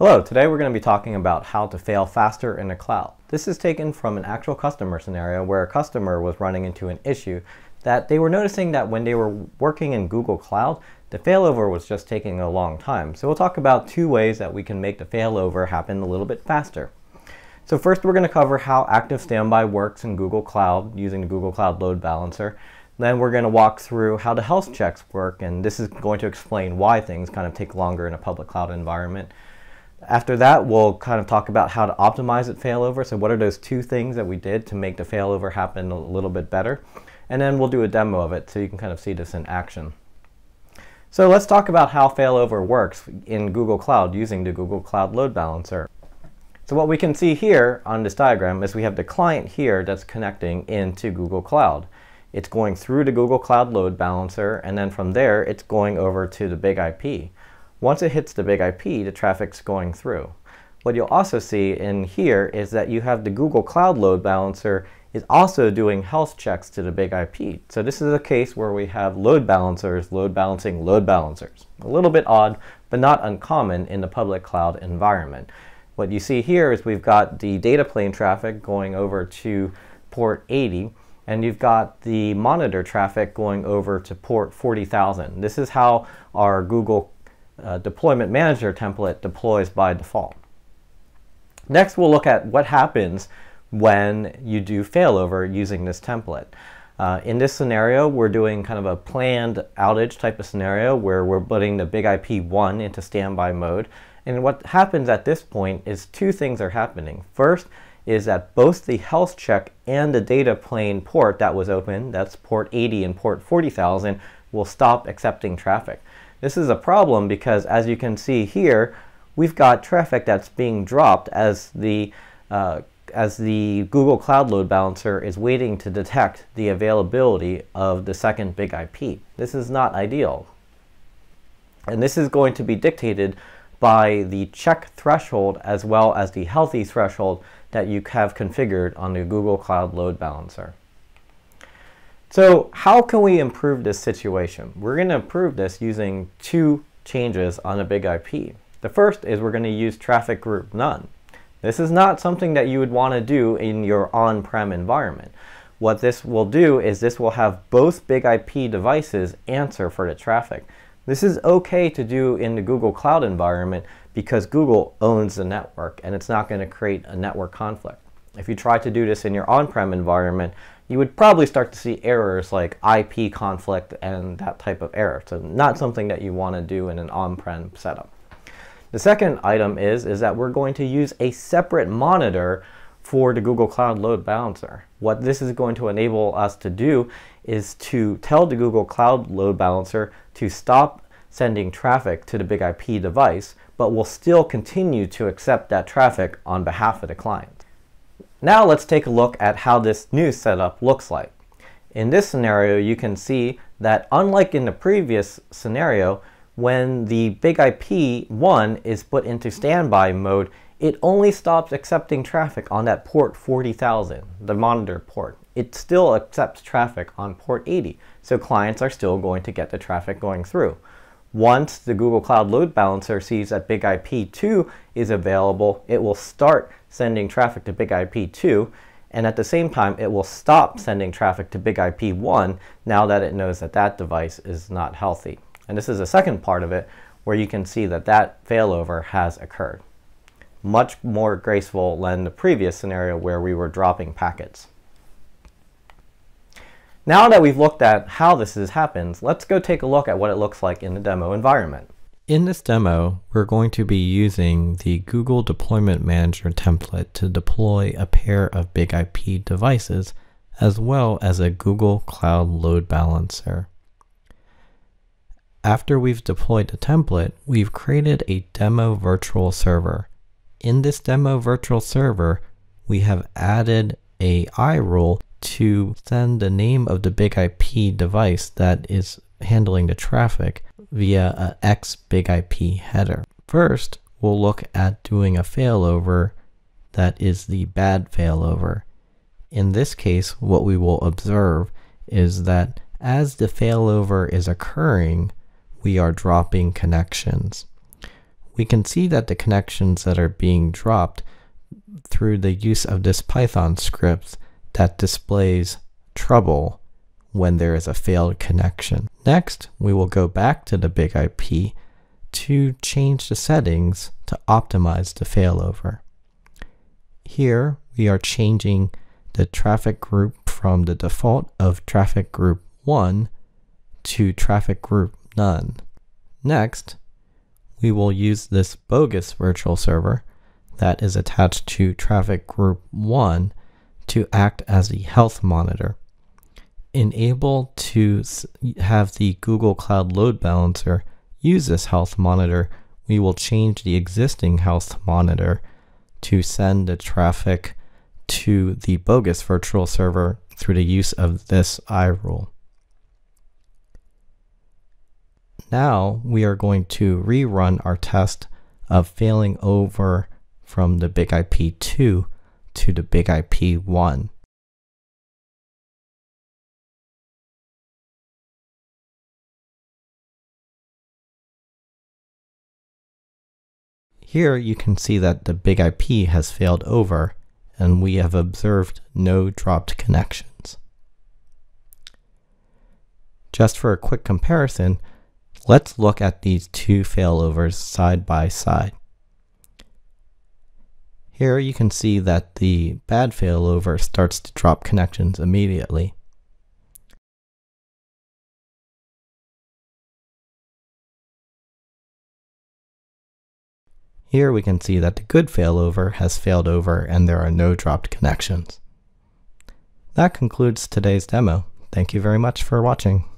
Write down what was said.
Hello, today we're going to be talking about how to fail faster in the cloud. This is taken from an actual customer scenario where a customer was running into an issue that they were noticing that when they were working in Google Cloud, the failover was just taking a long time. So we'll talk about two ways that we can make the failover happen a little bit faster. So first we're going to cover how active standby works in Google Cloud using the Google Cloud Load Balancer. Then we're going to walk through how the health checks work, and this is going to explain why things kind of take longer in a public cloud environment. After that, we'll kind of talk about how to optimize at failover. So what are those two things that we did to make the failover happen a little bit better? And then we'll do a demo of it so you can kind of see this in action. So let's talk about how failover works in Google Cloud using the Google Cloud Load Balancer. So what we can see here on this diagram is we have the client here that's connecting into Google Cloud. It's going through the Google Cloud Load Balancer, and then from there it's going over to the BIG-IP. Once it hits the BIG-IP, the traffic's going through. What you'll also see in here is that you have the Google Cloud Load Balancer is also doing health checks to the BIG-IP. So this is a case where we have load balancers load balancing load balancers. A little bit odd, but not uncommon in the public cloud environment. What you see here is we've got the data plane traffic going over to port 80, and you've got the monitor traffic going over to port 40,000. This is how our Google Deployment Manager template deploys by default. Next, we'll look at what happens when you do failover using this template. In this scenario, we're doing kind of a planned outage type of scenario where we're putting the BIG-IP 1 into standby mode. And what happens at this point is two things are happening. First is that both the health check and the data plane port that was open, that's port 80 and port 40,000, will stop accepting traffic. This is a problem because, as you can see here, we've got traffic that's being dropped as the Google Cloud Load Balancer is waiting to detect the availability of the second BIG-IP. This is not ideal. And this is going to be dictated by the check threshold as well as the healthy threshold that you have configured on the Google Cloud Load Balancer. So how can we improve this situation? We're going to improve this using two changes on a BIG-IP. The first is we're going to use traffic group none. This is not something that you would want to do in your on-prem environment. What this will do is this will have both BIG-IP devices answer for the traffic. This is okay to do in the Google Cloud environment because Google owns the network and it's not going to create a network conflict. If you try to do this in your on-prem environment, you would probably start to see errors like IP conflict and that type of error. So not something that you want to do in an on-prem setup. The second item is that we're going to use a separate monitor for the Google Cloud Load Balancer. What this is going to enable us to do is to tell the Google Cloud Load Balancer to stop sending traffic to the BIG-IP device, but will still continue to accept that traffic on behalf of the client. Now let's take a look at how this new setup looks like. In this scenario, you can see that unlike in the previous scenario, when the BIG-IP 1 is put into standby mode, it only stops accepting traffic on that port 40,000, the monitor port. It still accepts traffic on port 80, so clients are still going to get the traffic going through. Once the Google Cloud Load Balancer sees that BIG-IP 2 is available, it will start sending traffic to BIG-IP 2, and at the same time it will stop sending traffic to BIG-IP 1 now that it knows that that device is not healthy. And this is the second part of it where you can see that that failover has occurred. Much more graceful than the previous scenario where we were dropping packets. Now that we've looked at how this happens, let's go take a look at what it looks like in the demo environment. In this demo, we're going to be using the Google Deployment Manager template to deploy a pair of BIG-IP devices as well as a Google Cloud Load Balancer. After we've deployed the template, we've created a demo virtual server. In this demo virtual server, we have added a iRule to send the name of the BIG-IP device that is handling the traffic via an X BIG-IP header. First, we'll look at doing a failover that is the bad failover. In this case, what we will observe is that as the failover is occurring, we are dropping connections. we can see that the connections that are being dropped through the use of this Python script that displays trouble when there is a failed connection. Next, we will go back to the BIG-IP to change the settings to optimize the failover. Here we are changing the traffic group from the default of traffic group 1 to traffic group none. Next, we will use this bogus virtual server that is attached to traffic group 1 to act as a health monitor. Enable to have the Google Cloud Load Balancer use this health monitor, we will change the existing health monitor to send the traffic to the bogus virtual server through the use of this iRule. Now we are going to rerun our test of failing over from the BIG-IP 2 to the BIG-IP 1. Here you can see that the BIG-IP has failed over and we have observed no dropped connections. Just for a quick comparison, let's look at these two failovers side by side. Here you can see that the bad failover starts to drop connections immediately. Here we can see that the good failover has failed over and there are no dropped connections. That concludes today's demo. Thank you very much for watching.